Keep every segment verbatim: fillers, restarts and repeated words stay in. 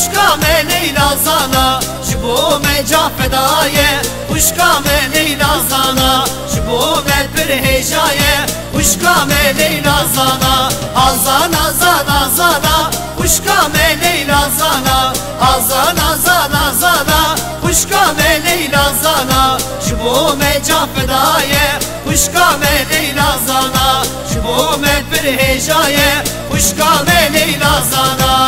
Xwuşkame Leyla Zana, ji bo me ca fedaye. Xwuşkame Leyla Zana, ji bo me pir hejaye. Xwuşkame Leyla Zana, a zana zana zana. Xwuşkame Leyla Zana, a zana zana zana. Xwuşkame Leyla Zana, ji bo me ca fedaye. Xwuşkame Leyla Zana, ji bo me pir hejaye. Xwuşkame Leyla Zana.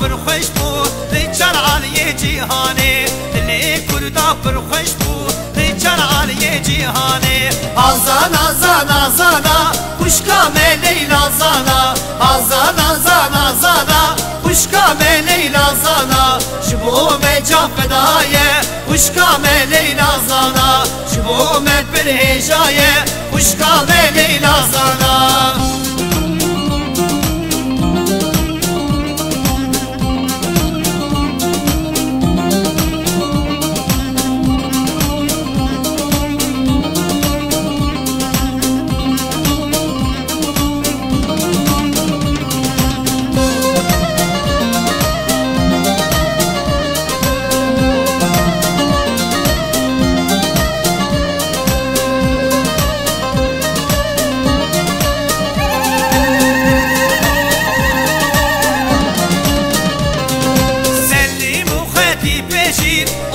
پر خوش بو ریچار عالی جهانی دلی کردا پر خوش بو ریچار عالی جهانی آزانا زانا زانا خشکامه لیلا زانا آزانا زانا زانا خشکامه لیلا زانا شبو می جا فدایه خشکامه لیلا زانا شبو می پر هجایه خشکامه لیلا زانا.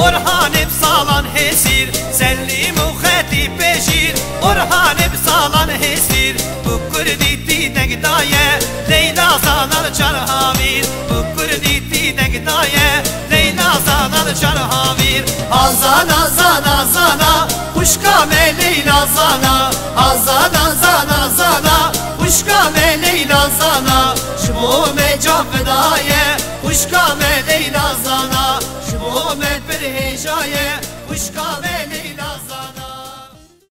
Orhanim salan hesir, selim u kheti peşir. Orhanim salan hesir, bu kurdi ti dengdaye, Leyla zanar çarhavir. Bu kurdi ti dengdaye, Leyla zanar çarhavir. Azana zana zana, Xwuşkame Leyla Zana. Azana zana zana, Xwuşkame Leyla Zana. Şbo me cafedaye, Xwuşkame Leyla Zana. Şbo me. Xwuşkame